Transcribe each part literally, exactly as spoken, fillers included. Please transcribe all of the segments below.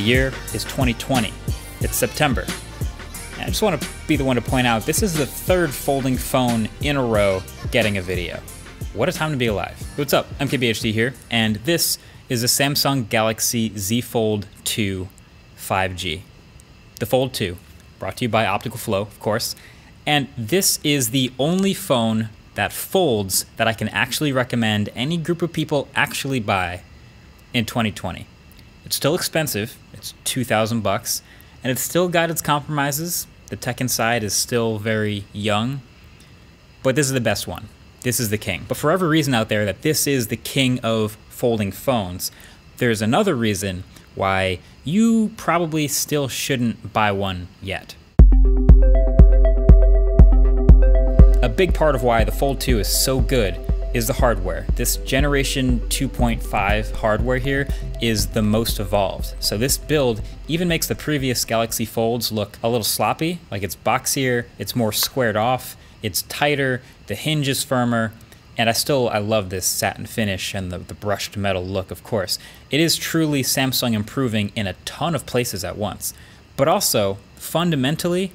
the year is twenty twenty. It's September. And I just want to be the one to point out, this is the third folding phone in a row getting a video. What a time to be alive. What's up? M K B H D here, and this is the Samsung Galaxy Z Fold two five G. The Fold two, brought to you by Optical Flow, of course. And this is the only phone that folds that I can actually recommend any group of people actually buy in twenty twenty. It's still expensive, it's two thousand bucks, and it's still got its compromises. The tech inside is still very young, but this is the best one. This is the king. But for every reason out there that this is the king of folding phones, there's another reason why you probably still shouldn't buy one yet. A big part of why the Fold two is so good is the hardware. This generation two point five hardware here is the most evolved. So this build even makes the previous Galaxy Folds look a little sloppy, like it's boxier, it's more squared off, it's tighter, the hinge is firmer, and I still, I love this satin finish and the, the brushed metal look, of course. It is truly Samsung improving in a ton of places at once. But also, fundamentally,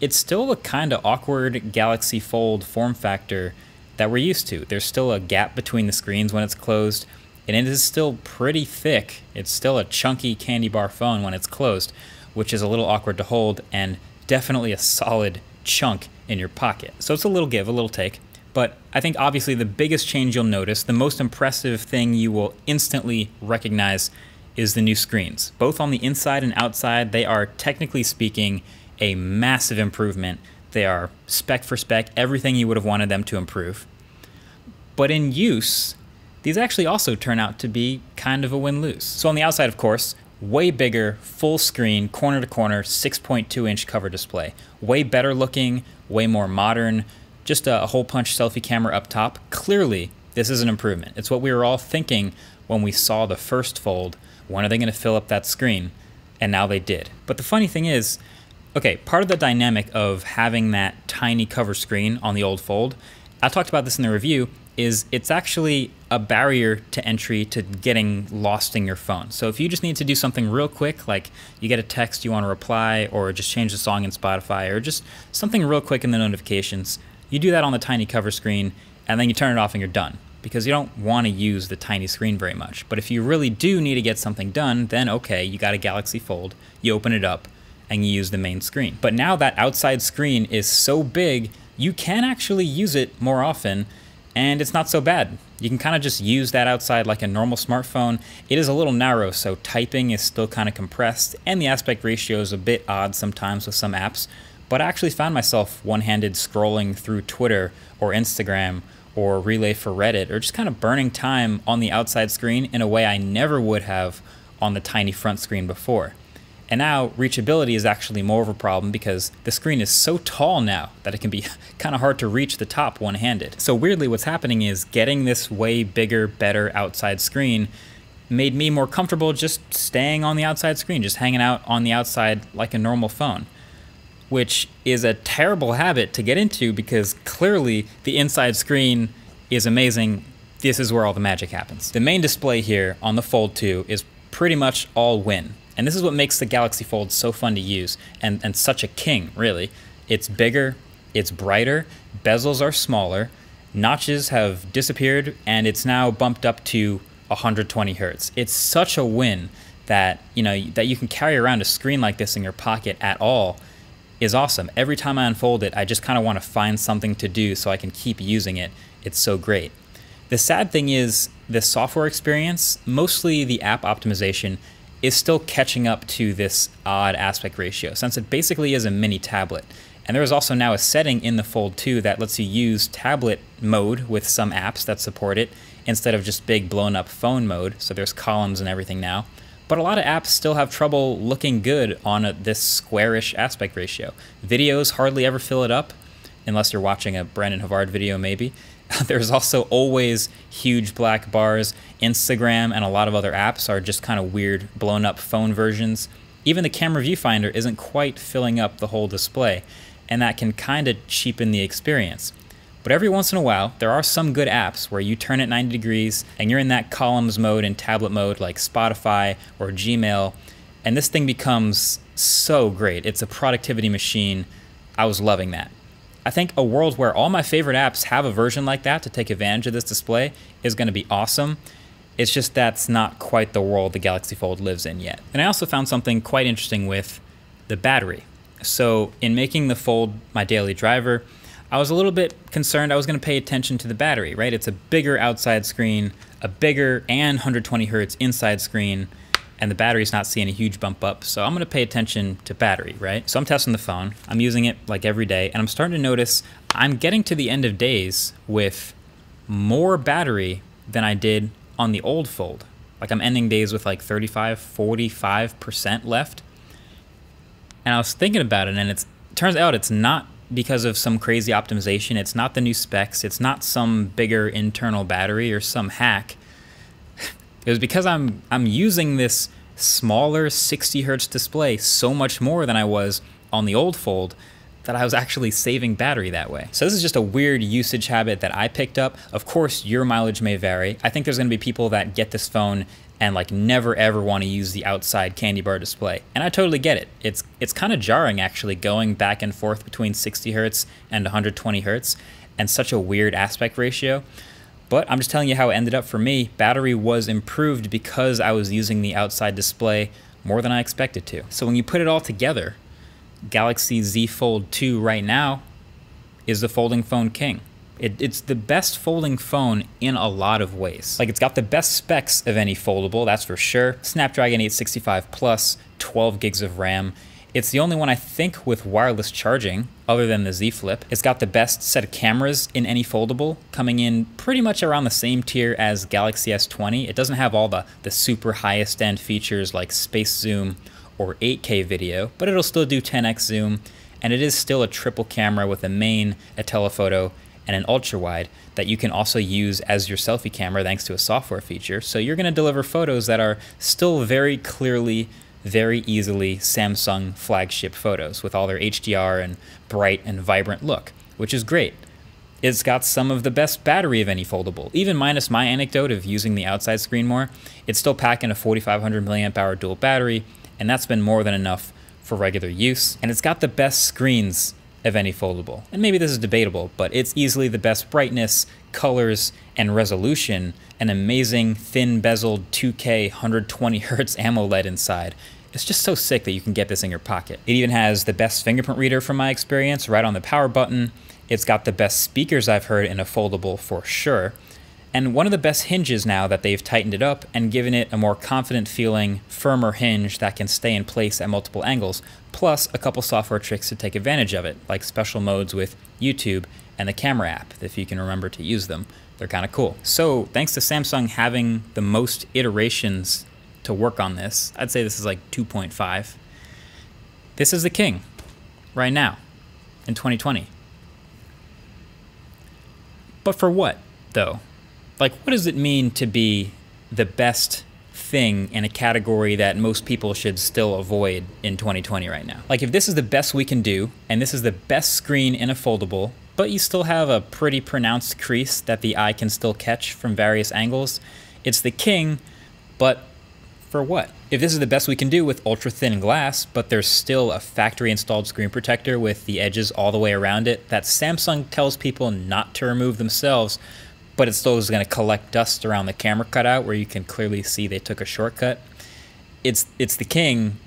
it's still a kind of awkward Galaxy Fold form factor that we're used to. There's still a gap between the screens when it's closed, and it is still pretty thick. It's still a chunky candy bar phone when it's closed, which is a little awkward to hold and definitely a solid chunk in your pocket. So it's a little give, a little take. But I think obviously the biggest change you'll notice, the most impressive thing you will instantly recognize, is the new screens. Both on the inside and outside, they are technically speaking a massive improvement. They are spec for spec, everything you would have wanted them to improve. But in use, these actually also turn out to be kind of a win-lose. So on the outside, of course, way bigger, full screen, corner to corner, six point two inch cover display. Way better looking, way more modern, just a hole punch selfie camera up top. Clearly, this is an improvement. It's what we were all thinking when we saw the first Fold. When are they gonna fill up that screen? And now they did. But the funny thing is, okay, part of the dynamic of having that tiny cover screen on the old Fold, I talked about this in the review, is it's actually a barrier to entry to getting lost in your phone. So if you just need to do something real quick, like you get a text, you want to reply, or just change the song in Spotify, or just something real quick in the notifications, you do that on the tiny cover screen, and then you turn it off and you're done, because you don't want to use the tiny screen very much. But if you really do need to get something done, then okay, you got a Galaxy Fold, you open it up, and you use the main screen. But now that outside screen is so big, you can actually use it more often, and it's not so bad. You can kind of just use that outside like a normal smartphone. It is a little narrow, so typing is still kind of compressed, and the aspect ratio is a bit odd sometimes with some apps, but I actually found myself one-handed scrolling through Twitter or Instagram or Relay for Reddit, or just kind of burning time on the outside screen in a way I never would have on the tiny front screen before. And now reachability is actually more of a problem because the screen is so tall now that it can be kind of hard to reach the top one-handed. So weirdly, what's happening is getting this way bigger, better outside screen made me more comfortable just staying on the outside screen, just hanging out on the outside like a normal phone, which is a terrible habit to get into because clearly the inside screen is amazing. This is where all the magic happens. The main display here on the Fold two is pretty much all win. And this is what makes the Galaxy Fold so fun to use and, and such a king, really. It's bigger, it's brighter, bezels are smaller, notches have disappeared, and it's now bumped up to one hundred twenty hertz. It's such a win that, you know, that you can carry around a screen like this in your pocket at all is awesome. Every time I unfold it, I just kind of want to find something to do so I can keep using it. It's so great. The sad thing is the software experience, mostly the app optimization, is still catching up to this odd aspect ratio, since it basically is a mini tablet. And there is also now a setting in the Fold two that lets you use tablet mode with some apps that support it, instead of just big blown up phone mode, so there's columns and everything now. But a lot of apps still have trouble looking good on a, this squarish aspect ratio. Videos hardly ever fill it up, unless you're watching a Brandon Harvard video maybe. There's also always huge black bars. Instagram and a lot of other apps are just kind of weird, blown up phone versions. Even the camera viewfinder isn't quite filling up the whole display, and that can kind of cheapen the experience. But every once in a while, there are some good apps where you turn it ninety degrees and you're in that columns mode and tablet mode like Spotify or Gmail, And this thing becomes so great. It's a productivity machine. I was loving that. I think a world where all my favorite apps have a version like that to take advantage of this display is going to be awesome. It's just that's not quite the world the Galaxy Fold lives in yet. And I also found something quite interesting with the battery. So in making the Fold my daily driver, I was a little bit concerned I was going to pay attention to the battery, right? It's a bigger outside screen, a bigger and one hundred twenty hertz inside screen, and the battery's not seeing a huge bump up. So I'm going to pay attention to battery, right? So I'm testing the phone. I'm using it like every day, and I'm starting to notice I'm getting to the end of days with more battery than I did on the old Fold. Like I'm ending days with like thirty-five, forty-five percent left. And I was thinking about it, and it's, it turns out it's not because of some crazy optimization. It's not the new specs. It's not some bigger internal battery or some hack. It was because I'm, I'm using this smaller sixty hertz display so much more than I was on the old Fold that I was actually saving battery that way. So this is just a weird usage habit that I picked up. Of course, your mileage may vary. I think there's gonna be people that get this phone and like never ever wanna use the outside candy bar display. And I totally get it. It's, it's kind of jarring actually going back and forth between sixty hertz and one hundred twenty hertz and such a weird aspect ratio. But I'm just telling you how it ended up for me. Battery was improved because I was using the outside display more than I expected to. So when you put it all together, Galaxy Z Fold two right now is the folding phone king. It, it's the best folding phone in a lot of ways. Like it's got the best specs of any foldable, that's for sure. Snapdragon eight sixty-five Plus, twelve gigs of RAM. It's the only one I think with wireless charging other than the Z Flip. It's got the best set of cameras in any foldable, coming in pretty much around the same tier as Galaxy S twenty. It doesn't have all the, the super highest end features like space zoom or eight K video, but it'll still do ten X zoom. And it is still a triple camera with a main, a telephoto, and an ultra wide that you can also use as your selfie camera thanks to a software feature. So you're gonna deliver photos that are still very clearly very easily Samsung flagship photos with all their H D R and bright and vibrant look, which is great. It's got some of the best battery of any foldable. Even minus my anecdote of using the outside screen more, it's still packing a forty-five hundred milliamp hour dual battery, and that's been more than enough for regular use. And it's got the best screens of any foldable. And maybe this is debatable, but it's easily the best brightness, colors, and resolution, an amazing thin bezeled two K one hundred twenty hertz AMOLED inside. It's just so sick that you can get this in your pocket. It even has the best fingerprint reader from my experience right on the power button. It's got the best speakers I've heard in a foldable for sure. And one of the best hinges now that they've tightened it up and given it a more confident feeling, firmer hinge that can stay in place at multiple angles, plus a couple software tricks to take advantage of it, like special modes with YouTube and the camera app, if you can remember to use them. They're kind of cool. So thanks to Samsung having the most iterations to work on this, I'd say this is like two point five. This is the king right now in twenty twenty. But for what though? Like, what does it mean to be the best thing in a category that most people should still avoid in twenty twenty right now? Like, if this is the best we can do, and this is the best screen in a foldable, but you still have a pretty pronounced crease that the eye can still catch from various angles, it's the king, but for what? If this is the best we can do with ultra-thin glass, but there's still a factory-installed screen protector with the edges all the way around it that Samsung tells people not to remove themselves, but it still is going to collect dust around the camera cutout where you can clearly see they took a shortcut. It's, it's the king,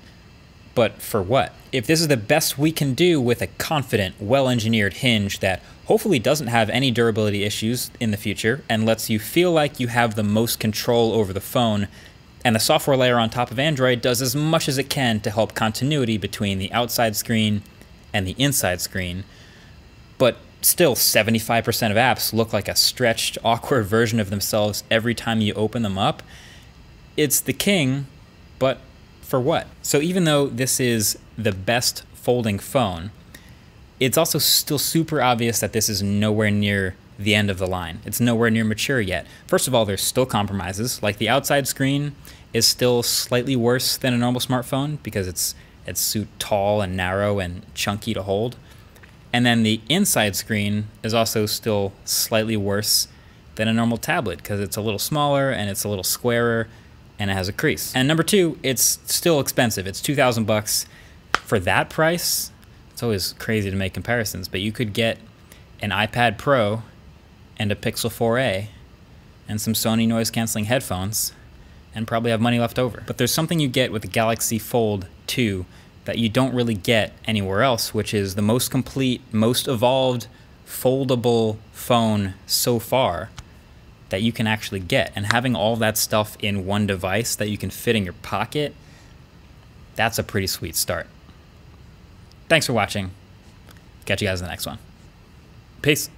but for what? If this is the best we can do with a confident, well-engineered hinge that hopefully doesn't have any durability issues in the future and lets you feel like you have the most control over the phone, and the software layer on top of Android does as much as it can to help continuity between the outside screen and the inside screen, but still, seventy-five percent of apps look like a stretched, awkward version of themselves every time you open them up. It's the king, but for what? So even though this is the best folding phone, it's also still super obvious that this is nowhere near the end of the line. It's nowhere near mature yet. First of all, there's still compromises. Like the outside screen is still slightly worse than a normal smartphone because it's, it's too tall and narrow and chunky to hold. And then the inside screen is also still slightly worse than a normal tablet because it's a little smaller and it's a little squarer and it has a crease. And number two, it's still expensive. It's two thousand bucks for that price. It's always crazy to make comparisons, but you could get an iPad Pro and a Pixel four A and some Sony noise canceling headphones and probably have money left over. But there's something you get with the Galaxy Fold two that you don't really get anywhere else, which is the most complete, most evolved foldable phone so far that you can actually get. And having all that stuff in one device that you can fit in your pocket, that's a pretty sweet start. Thanks for watching. Catch you guys in the next one. Peace.